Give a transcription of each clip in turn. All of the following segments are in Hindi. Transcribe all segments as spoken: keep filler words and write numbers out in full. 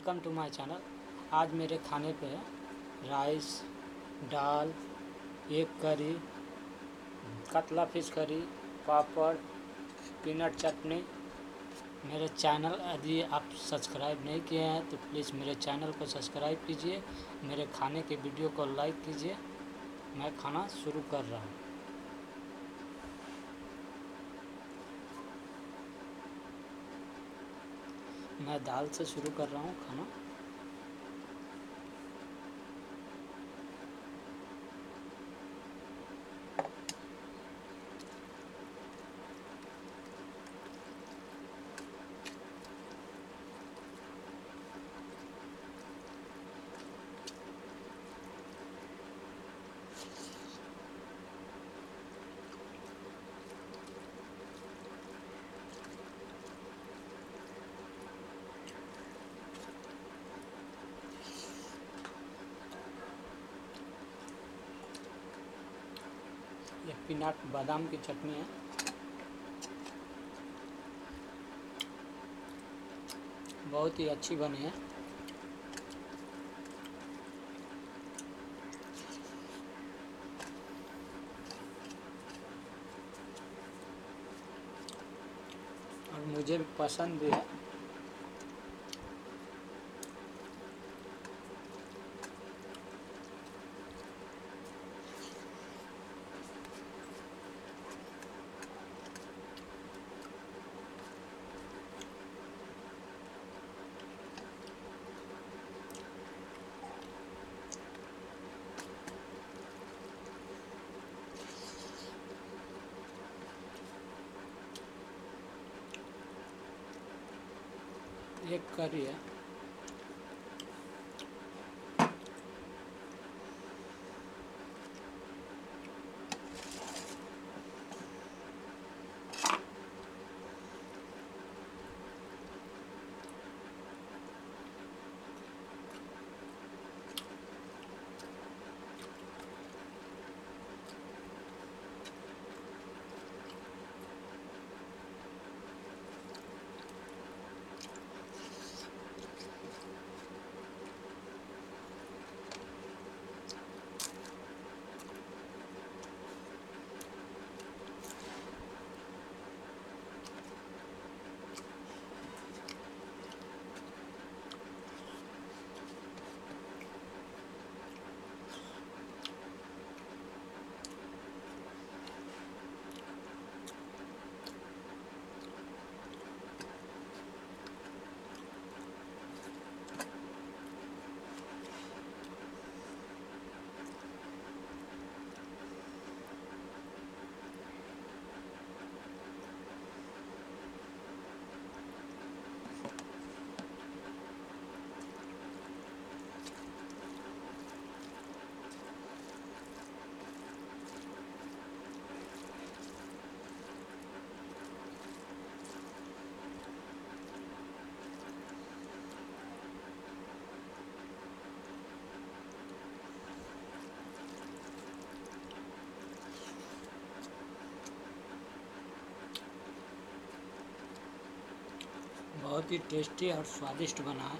Welcome to my channel. आज मेरे खाने पे राइस, दाल, एग करी, कतला फिश करी, पापड़, पीनट चटनी। मेरे चैनल यदि आप सब्सक्राइब नहीं किए हैं तो प्लीज़ मेरे चैनल को सब्सक्राइब कीजिए। मेरे खाने के वीडियो को लाइक कीजिए। मैं खाना शुरू कर रहा हूँ। मैं दाल से शुरू कर रहा हूँ खाना। ये पीनट बादाम की चटनी है। बहुत ही अच्छी बनी है। और मुझे भी पसंद भी है। एक करी है। बहुत ही टेस्टी और स्वादिष्ट बना है।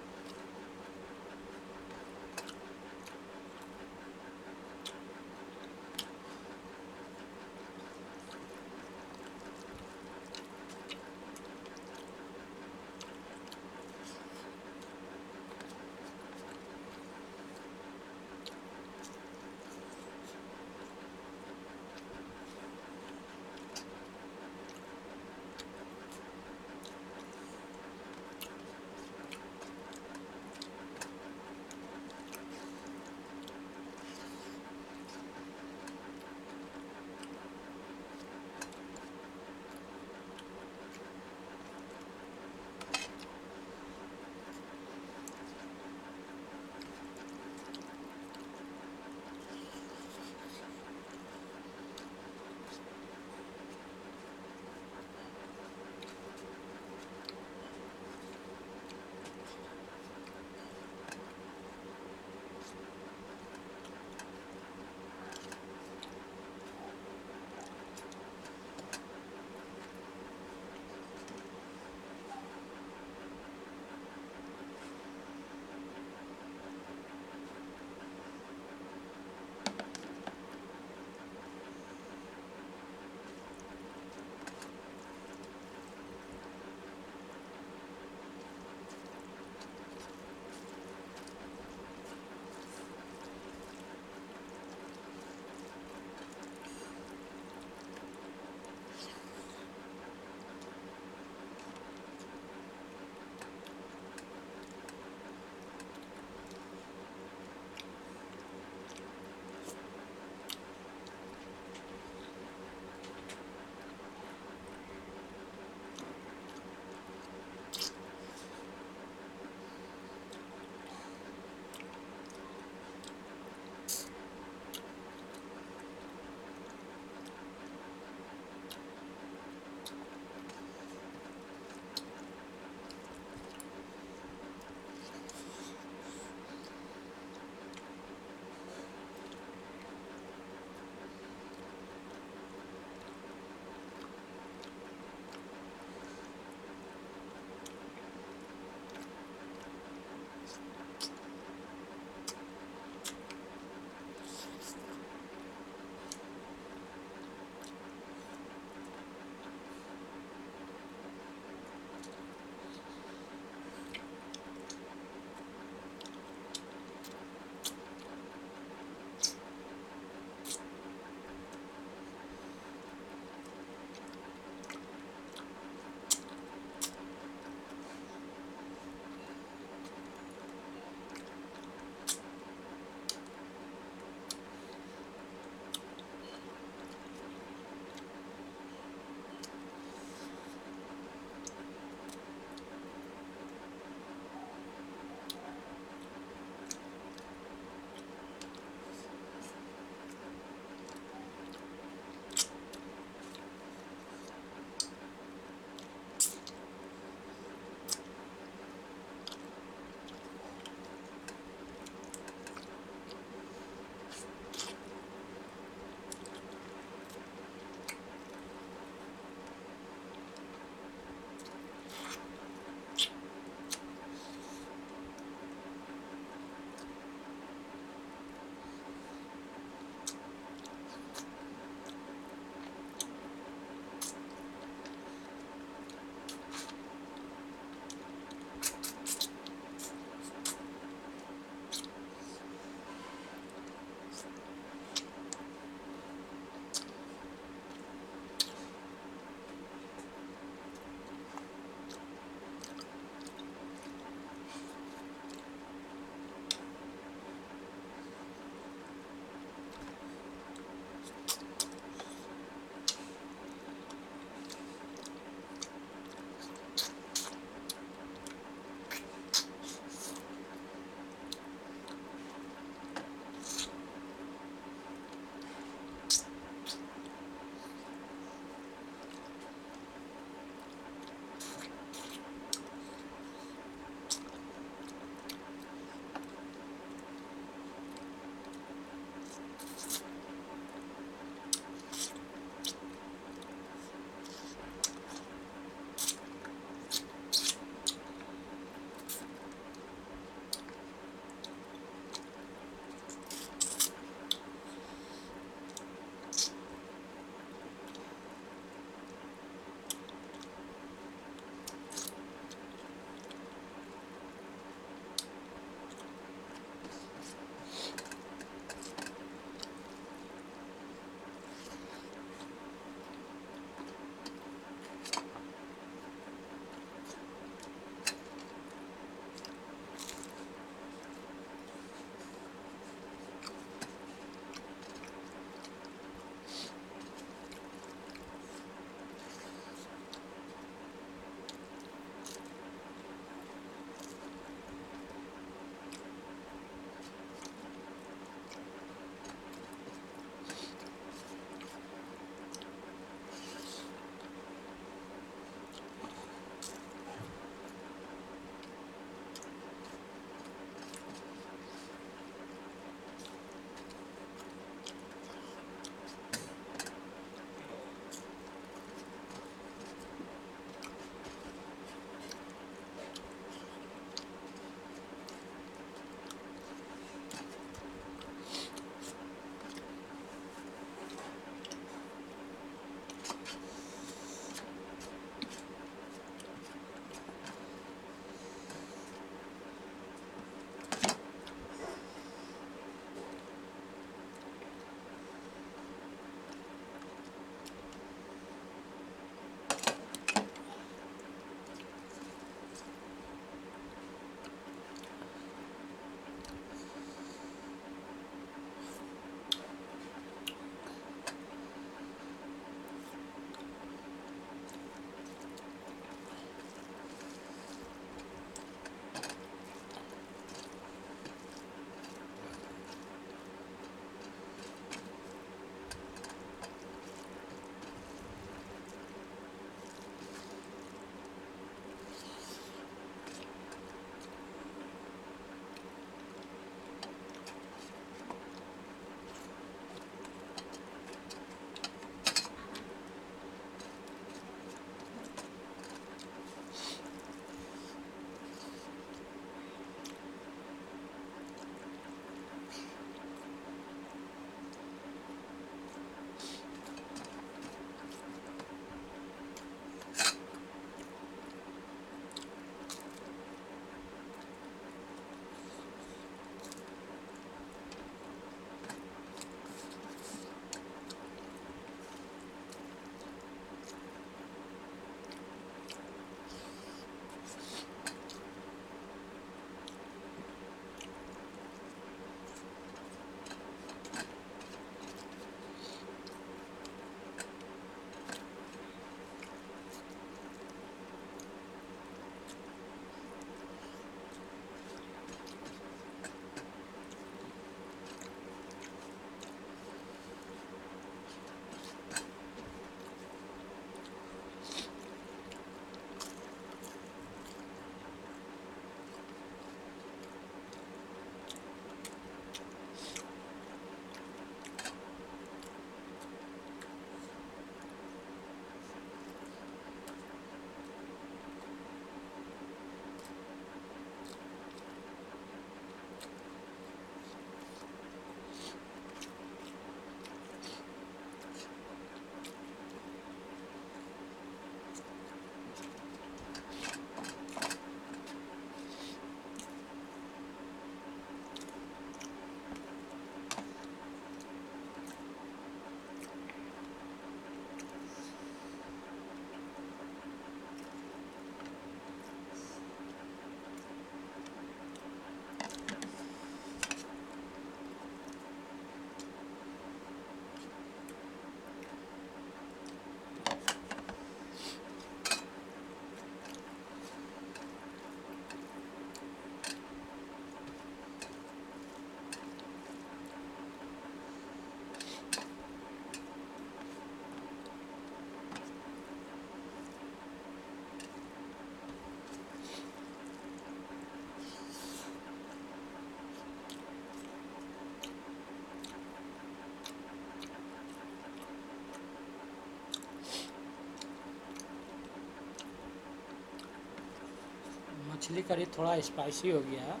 मछली करी थोड़ा स्पाइसी हो गया है।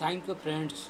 Thank you friends.